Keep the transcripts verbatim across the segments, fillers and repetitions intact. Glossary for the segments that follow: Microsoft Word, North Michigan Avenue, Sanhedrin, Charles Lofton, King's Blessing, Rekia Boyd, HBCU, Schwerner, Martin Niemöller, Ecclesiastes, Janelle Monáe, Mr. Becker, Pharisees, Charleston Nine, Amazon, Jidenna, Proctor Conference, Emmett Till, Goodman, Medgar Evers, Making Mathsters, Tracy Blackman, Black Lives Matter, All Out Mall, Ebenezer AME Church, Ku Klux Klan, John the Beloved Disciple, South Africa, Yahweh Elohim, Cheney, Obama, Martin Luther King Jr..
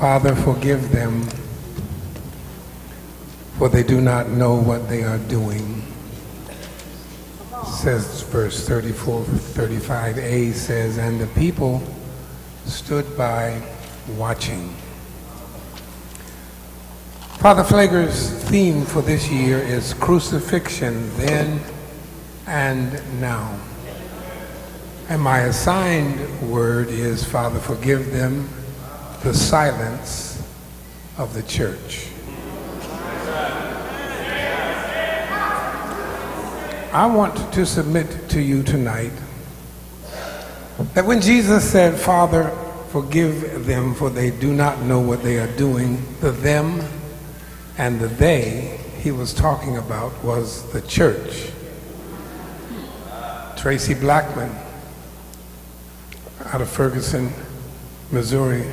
Father, forgive them, for they do not know what they are doing. Says verse thirty-four, thirty-five A says, and the people stood by watching. Father Flager's theme for this year is crucifixion then and now. And my assigned word is, Father, forgive them the silence of the church. I want to submit to you tonight that when Jesus said, Father, forgive them, for they do not know what they are doing, the them and the they he was talking about was the church. Tracy Blackman, out of Ferguson, Missouri,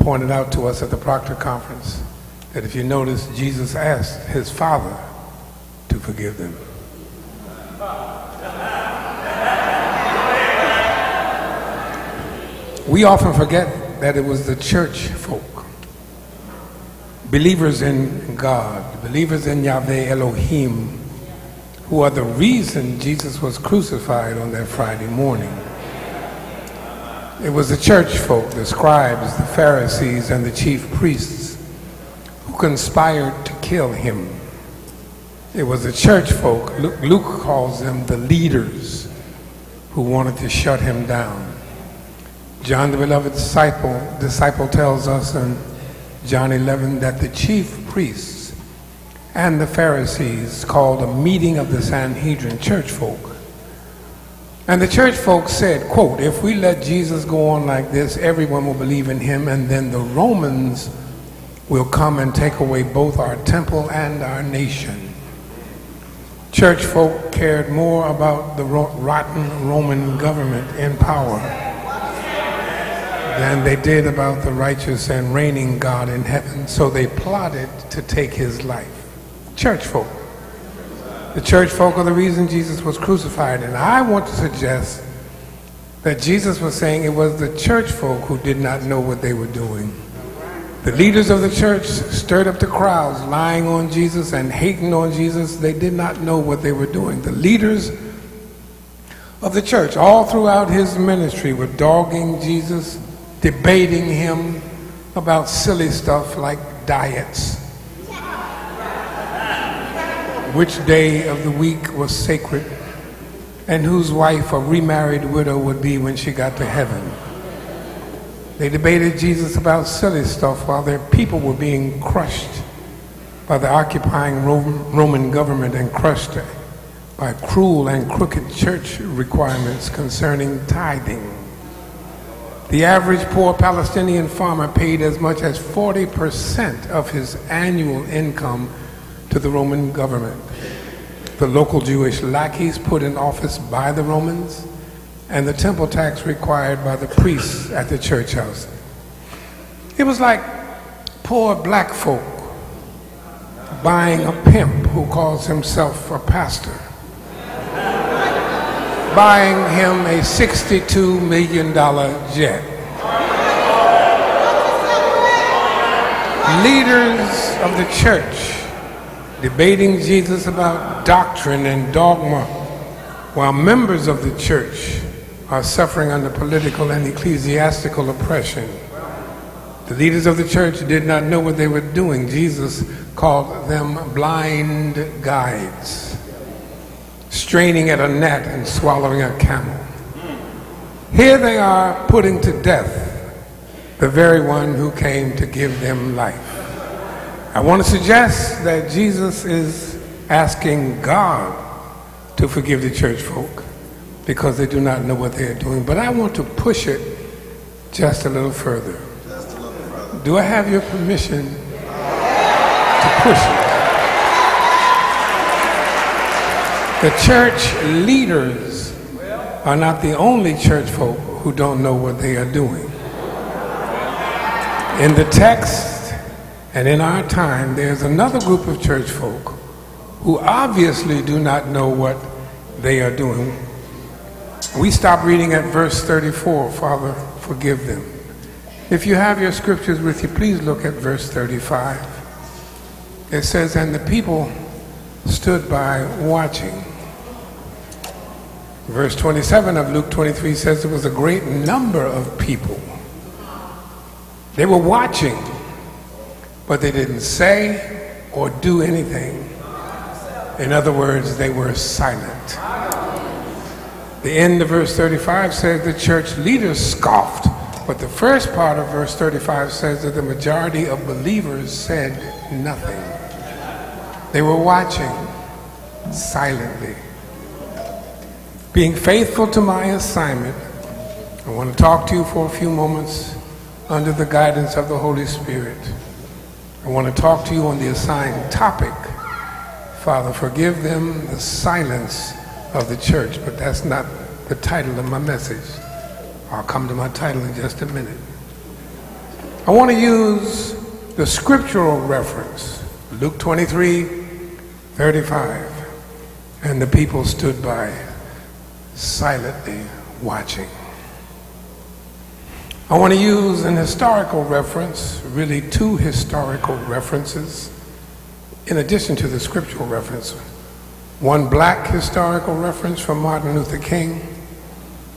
pointed out to us at the Proctor Conference that if you notice, Jesus asked his Father to forgive them. We often forget that it was the church folk, believers in God, believers in Yahweh Elohim, who are the reason Jesus was crucified on that Friday morning. It was the church folk, the scribes, the Pharisees, and the chief priests who conspired to kill him. It was the church folk, Luke, Luke calls them the leaders, who wanted to shut him down. John the Beloved Disciple, disciple tells us in John eleven that the chief priests and the Pharisees called a meeting of the Sanhedrin church folk. And the church folk said, quote, if we let Jesus go on like this, everyone will believe in him, and then the Romans will come and take away both our temple and our nation. Church folk cared more about the rotten Roman government in power than they did about the righteous and reigning God in heaven, so they plotted to take his life. Church folk. The church folk are the reason Jesus was crucified, and I want to suggest that Jesus was saying it was the church folk who did not know what they were doing. The leaders of the church stirred up the crowds, lying on Jesus and hating on Jesus. They did not know what they were doing. The leaders of the church all throughout his ministry were dogging Jesus, debating him about silly stuff like diets. Which day of the week was sacred, and whose wife a remarried widow would be when she got to heaven. They debated Jesus about silly stuff while their people were being crushed by the occupying Roman government and crushed by cruel and crooked church requirements concerning tithing. The average poor Palestinian farmer paid as much as forty percent of his annual income to the Roman government. The local Jewish lackeys put in office by the Romans, and the temple tax required by the priests at the church house. It was like poor black folk buying a pimp who calls himself a pastor, buying him a sixty-two million dollar jet. Leaders of the church debating Jesus about doctrine and dogma, while members of the church are suffering under political and ecclesiastical oppression. The leaders of the church did not know what they were doing. Jesus called them blind guides, straining at a gnat and swallowing a camel. Here they are putting to death the very one who came to give them life. I want to suggest that Jesus is asking God to forgive the church folk because they do not know what they are doing. But I want to push it just a little further. Just a little further. Do I have your permission to push it? The church leaders are not the only church folk who don't know what they are doing. In the text, and in our time, there's another group of church folk who obviously do not know what they are doing. We stop reading at verse thirty-four, Father, forgive them. If you have your scriptures with you, please look at verse thirty-five. It says, and the people stood by watching. Verse twenty-seven of Luke twenty-three says there was a great number of people. They were watching, but they didn't say or do anything. In other words, they were silent. The end of verse thirty-five says the church leaders scoffed. But the first part of verse thirty-five says that the majority of believers said nothing. They were watching silently. Being faithful to my assignment, I want to talk to you for a few moments under the guidance of the Holy Spirit. I want to talk to you on the assigned topic. Father, forgive them the silence of the church, but that's not the title of my message. I'll come to my title in just a minute. I want to use the scriptural reference, Luke twenty-three, thirty-five. And the people stood by, silently watching. I want to use an historical reference, really two historical references, in addition to the scriptural reference. One black historical reference from Martin Luther King,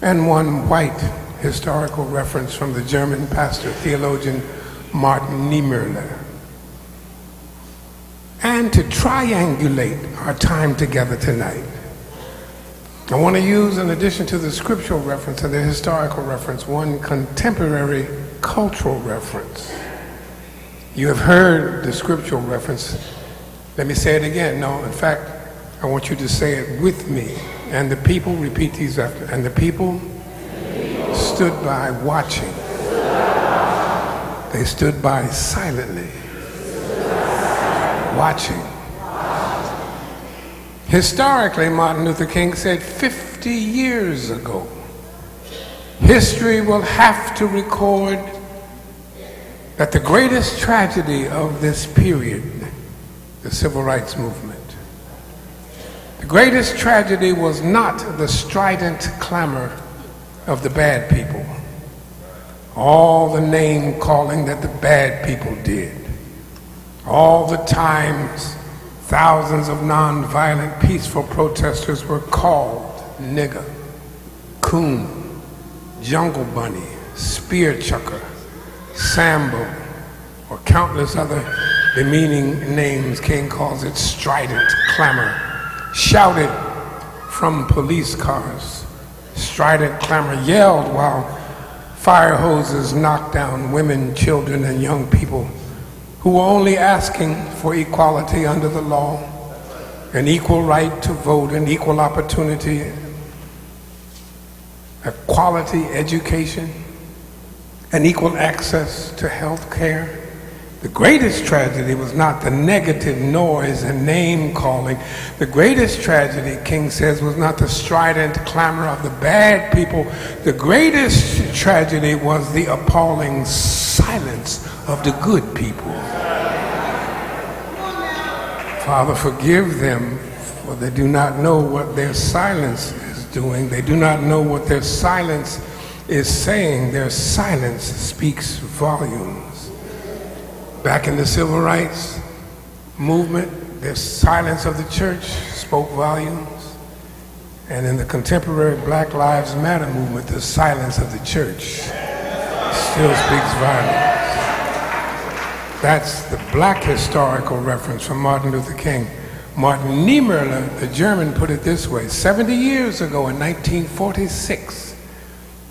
and one white historical reference from the German pastor, theologian, Martin Niemöller. And to triangulate our time together tonight, I want to use, in addition to the scriptural reference and the historical reference, one contemporary cultural reference. You have heard the scriptural reference. Let me say it again. No, in fact, I want you to say it with me. And the people, repeat these after, and the people, and the people stood by watching. They stood by silently, watching. Historically, Martin Luther King said fifty years ago, history will have to record that the greatest tragedy of this period, the Civil Rights Movement, the greatest tragedy was not the strident clamor of the bad people, all the name calling that the bad people did, all the times thousands of nonviolent peaceful protesters were called nigger, coon, jungle bunny, spear chucker, sambo, or countless other demeaning names. King calls it strident clamor. Shouted from police cars, strident clamor yelled while fire hoses knocked down women, children, and young people who were only asking for equality under the law, an equal right to vote, an equal opportunity, a quality education, and equal access to health care. The greatest tragedy was not the negative noise and name calling. The greatest tragedy, King says, was not the strident clamor of the bad people. The greatest tragedy was the appalling silence of the good people. Father, forgive them, for they do not know what their silence is doing. They do not know what their silence is saying. Their silence speaks volumes. Back in the Civil Rights Movement, the silence of the church spoke volumes. And in the contemporary Black Lives Matter movement, the silence of the church still speaks volumes. That's the black historical reference from Martin Luther King. Martin Niemöller, the German, put it this way. seventy years ago in nineteen forty-six,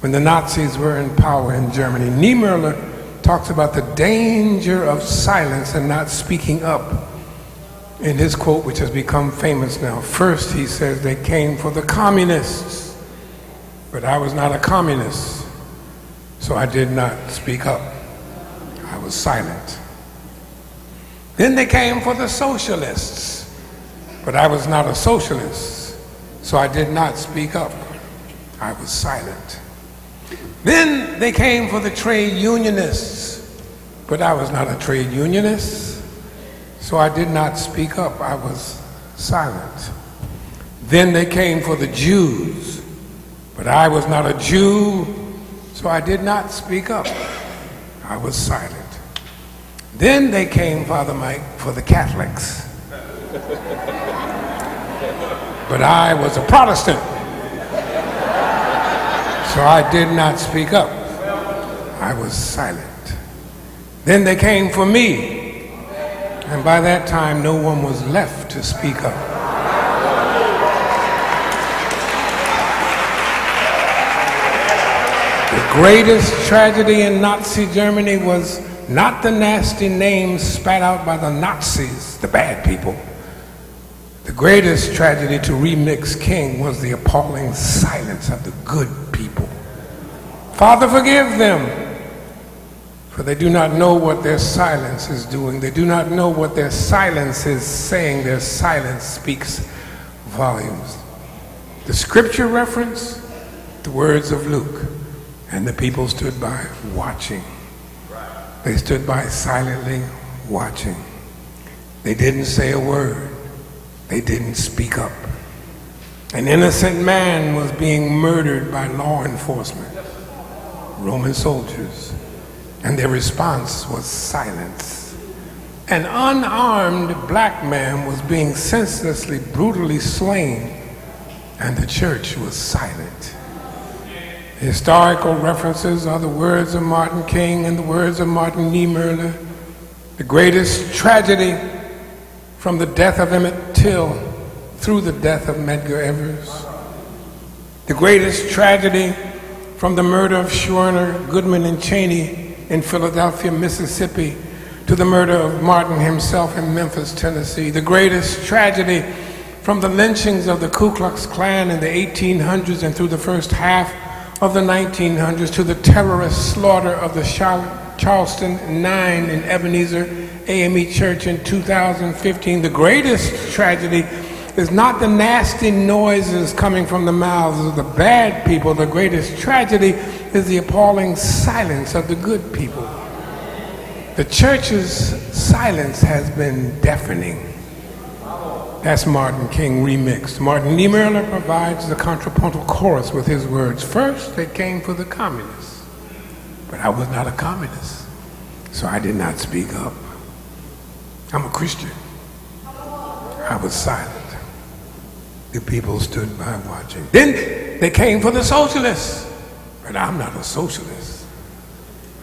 when the Nazis were in power in Germany, Niemöller talks about the danger of silence and not speaking up in his quote, which has become famous now. First, he says, they came for the communists, but I was not a communist, so I did not speak up. I was silent. Then they came for the socialists, but I was not a socialist, so I did not speak up. I was silent. Then they came for the trade unionists, but I was not a trade unionist, so I did not speak up. I was silent. Then they came for the Jews, but I was not a Jew, so I did not speak up. I was silent. Then they came, Father Mike, for the Catholics. But I was a Protestant, so I did not speak up. I was silent. Then they came for me, and by that time no one was left to speak up. The greatest tragedy in Nazi Germany was not the nasty names spat out by the Nazis, the bad people. The greatest tragedy to Remix King was the appalling silence of the good people. Father, forgive them, for they do not know what their silence is doing. They do not know what their silence is saying. Their silence speaks volumes. The scripture reference, the words of Luke, and the people stood by watching. They stood by silently watching. They didn't say a word. They didn't speak up. An innocent man was being murdered by law enforcement, Roman soldiers. And their response was silence. An unarmed black man was being senselessly, brutally slain, and the church was silent. Historical references are the words of Martin King and the words of Martin Niemöller. The greatest tragedy, from the death of Emmett Till through the death of Medgar Evers. The greatest tragedy, from the murder of Schwerner, Goodman, and Cheney in Philadelphia, Mississippi, to the murder of Martin himself in Memphis, Tennessee. The greatest tragedy, from the lynchings of the Ku Klux Klan in the eighteen hundreds and through the first half of the nineteen hundreds, to the terrorist slaughter of the Charleston Nine in Ebenezer A M E Church in two thousand fifteen. The greatest tragedy is not the nasty noises coming from the mouths of the bad people. The greatest tragedy is the appalling silence of the good people. The church's silence has been deafening. That's Martin King remixed. Martin Niemöller provides the contrapuntal chorus with his words. First, they came for the communists, but I was not a communist, so I did not speak up. I'm a Christian. I was silent. The people stood by watching. Then they came for the socialists. But I'm not a socialist.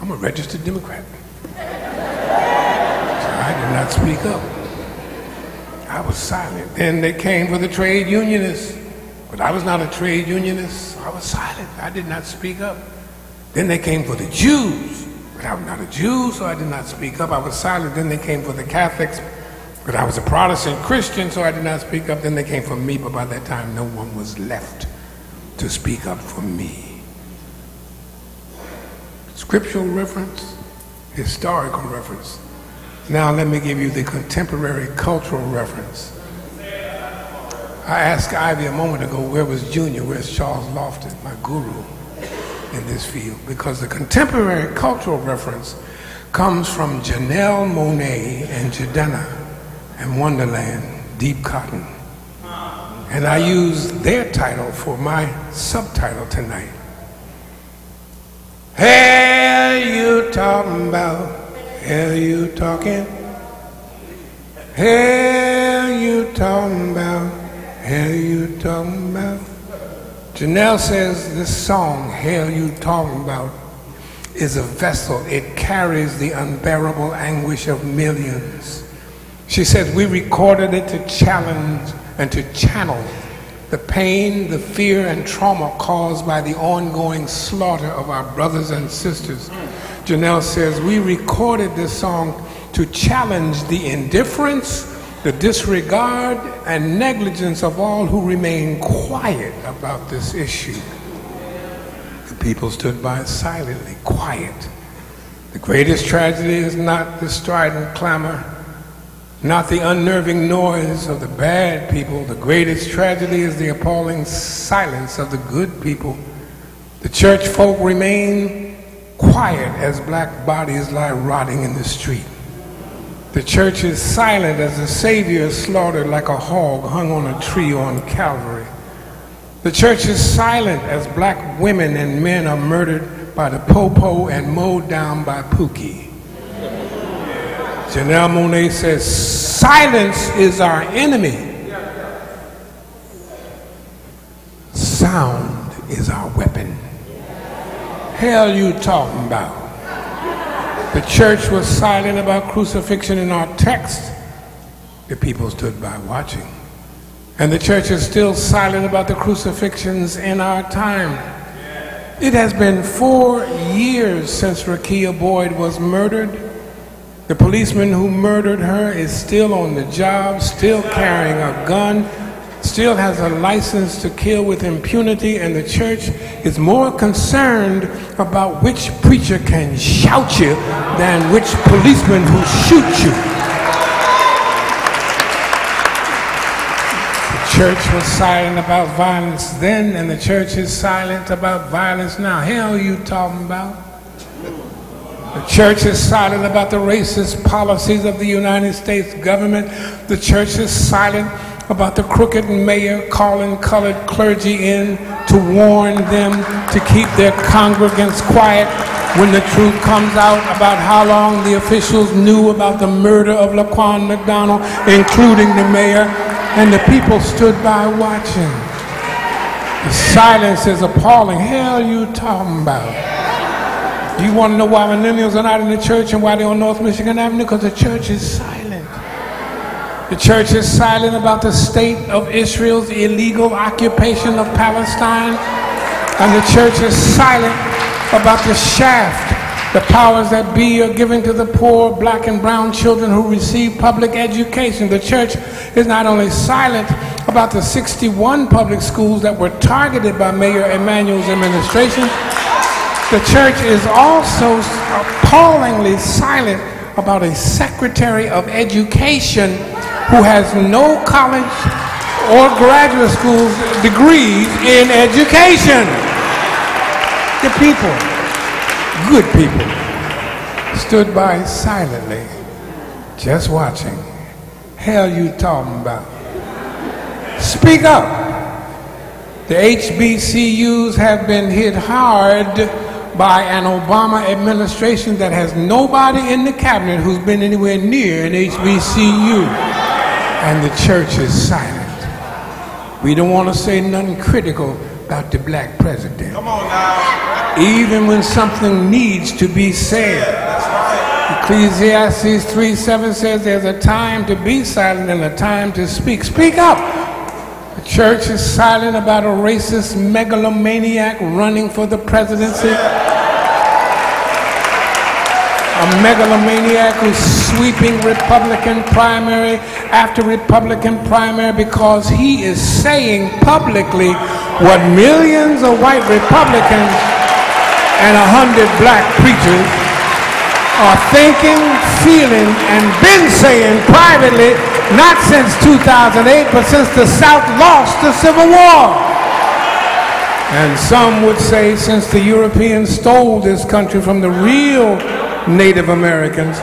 I'm a registered Democrat. So I did not speak up. I was silent. Then they came for the trade unionists. But I was not a trade unionist. I was silent. I did not speak up. Then they came for the Jews. But I was not a Jew, so I did not speak up. I was silent. Then they came for the Catholics. But I was a Protestant Christian, so I did not speak up. Then they came for me, but by that time no one was left to speak up for me. Scriptural reference, historical reference. Now let me give you the contemporary cultural reference. I asked Ivy a moment ago, where was Junior? Where's Charles Lofton, my guru in this field? Because the contemporary cultural reference comes from Janelle Monáe and Jidenna and Wonderland, Deep Cotton. And I use their title for my subtitle tonight. Hell you talking about, hell you talking, hell you talking about, hell you talking about. Janelle says this song, Hell You Talking About, is a vessel. It carries the unbearable anguish of millions. She says, we recorded it to challenge and to channel the pain, the fear, and trauma caused by the ongoing slaughter of our brothers and sisters. Janelle says, we recorded this song to challenge the indifference, the disregard, and negligence of all who remain quiet about this issue. The people stood by silently, quiet. The greatest tragedy is not the strident clamor, not the unnerving noise of the bad people. The greatest tragedy is the appalling silence of the good people. The church folk remain quiet as black bodies lie rotting in the street. The church is silent as the Savior is slaughtered like a hog hung on a tree on Calvary. The church is silent as black women and men are murdered by the popo and mowed down by Pookie. Janelle Monáe says, silence is our enemy. Sound is our weapon. Hell you talking about? The church was silent about crucifixion in our text. The people stood by watching. And the church is still silent about the crucifixions in our time. It has been four years since Rekia Boyd was murdered. The policeman who murdered her is still on the job, still carrying a gun, still has a license to kill with impunity, and the church is more concerned about which preacher can shout you than which policeman who shoots you. The church was silent about violence then, and the church is silent about violence now. Hell, you talking about? The church is silent about the racist policies of the United States government. The church is silent about the crooked mayor calling colored clergy in to warn them to keep their congregants quiet when the truth comes out about how long the officials knew about the murder of Laquan McDonald, including the mayor, and the people stood by watching. The silence is appalling. Hell you talking about? You want to know why millennials are not in the church and why they're on North Michigan Avenue? Because the church is silent. The church is silent about the state of Israel's illegal occupation of Palestine, and the church is silent about the shaft the powers that be are giving to the poor black and brown children who receive public education. The church is not only silent about the sixty-one public schools that were targeted by Mayor Emanuel's administration, the church is also appallingly silent about a Secretary of Education who has no college or graduate school degrees in education. The people, good people, stood by silently, just watching. Hell you talking about? Speak up. The H B C Us have been hit hard by an Obama administration that has nobody in the cabinet who's been anywhere near an H B C U. And the church is silent. We don't want to say nothing critical about the black president. Come on now. Even when something needs to be said. Right. Ecclesiastes three seven says there's a time to be silent and a time to speak. Speak up. The church is silent about a racist megalomaniac running for the presidency. A megalomaniac who's sweeping Republican primary after Republican primary because he is saying publicly what millions of white Republicans and a hundred black preachers are thinking, feeling, and been saying privately, not since two thousand eight, but since the South lost the Civil War. And some would say since the Europeans stole this country from the real Native Americans,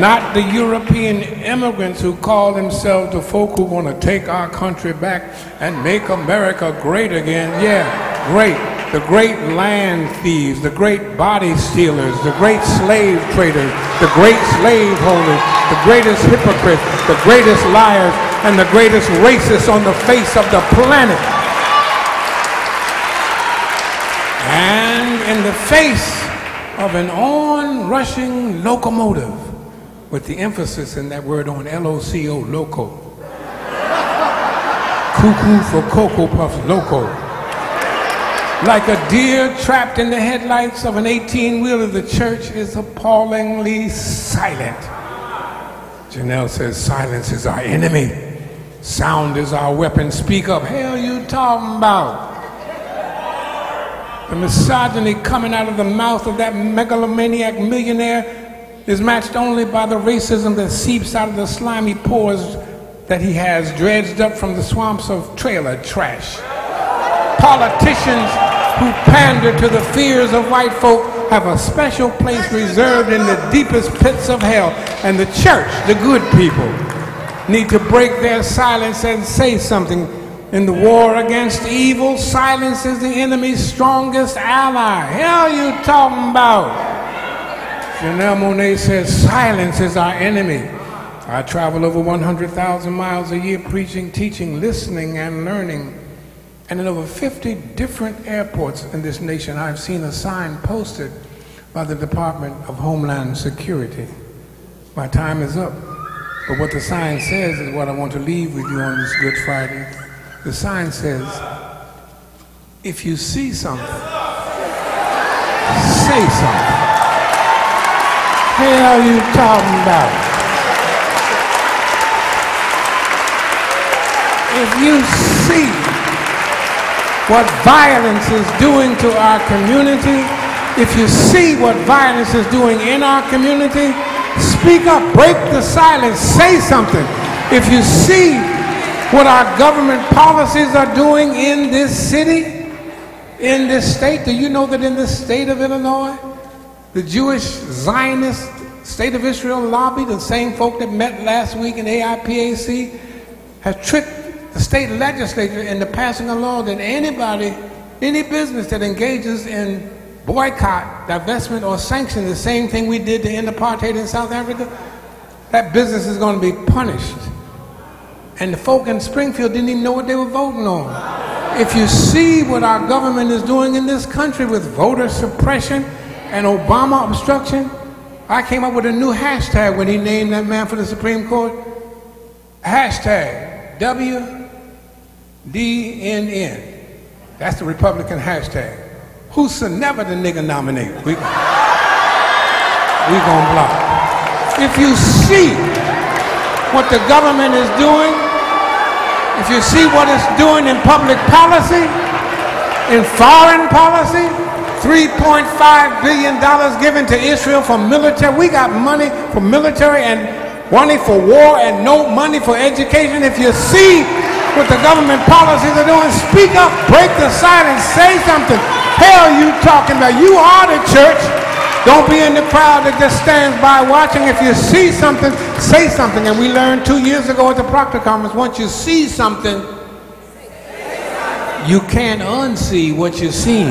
not the European immigrants who call themselves the folk who want to take our country back and make America great again. Yeah, great. The great land thieves, the great body stealers, the great slave traders, the great slave holders, the greatest hypocrites, the greatest liars, and the greatest racists on the face of the planet. And in the face of an on-rushing locomotive, with the emphasis in that word on L O C O, loco. Cuckoo for Cocoa Puffs, loco. Like a deer trapped in the headlights of an eighteen-wheeler, the church is appallingly silent. Janelle says, silence is our enemy. Sound is our weapon. Speak up. Hell you talking about? The misogyny coming out of the mouth of that megalomaniac millionaire is matched only by the racism that seeps out of the slimy pores that he has dredged up from the swamps of trailer trash. Politicians who pander to the fears of white folk have a special place reserved in the deepest pits of hell, and the church, the good people, need to break their silence and say something. In the war against evil, silence is the enemy's strongest ally. Hell, you talking about? Janelle Monáe says, silence is our enemy. I travel over one hundred thousand miles a year preaching, teaching, listening, and learning. And in over fifty different airports in this nation, I've seen a sign posted by the Department of Homeland Security. My time is up. But what the sign says is what I want to leave with you on this Good Friday. The sign says, if you see something, say something. Hell you talking about? If you see what violence is doing to our community, if you see what violence is doing in our community, speak up, break the silence, say something. If you see what our government policies are doing in this city, in this state, do you know that in the state of Illinois, the Jewish Zionist State of Israel lobby, the same folk that met last week in A I P A C, have tricked the state legislature into passing a law that anybody, any business that engages in boycott, divestment, or sanction, the same thing we did to end apartheid in South Africa, that business is going to be punished. And the folk in Springfield didn't even know what they were voting on. If you see what our government is doing in this country with voter suppression, and Obama obstruction, I came up with a new hashtag when he named that man for the Supreme Court. Hashtag W D N N. That's the Republican hashtag. Whosoever the nigga nominated, we, we gonna block. If you see what the government is doing, if you see what it's doing in public policy, in foreign policy, three point five billion dollars given to Israel for military. We got money for military and money for war and no money for education. If you see what the government policies are doing, speak up, break the silence, say something. Hell you talking about? You are the church. Don't be in the crowd that just stands by watching. If you see something, say something. And we learned two years ago at the Proctor Conference, once you see something, you can't unsee what you've seen.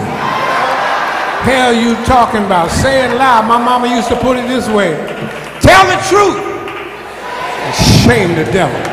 Hell you talking about? Say it loud. My mama used to put it this way. Tell the truth and shame the devil.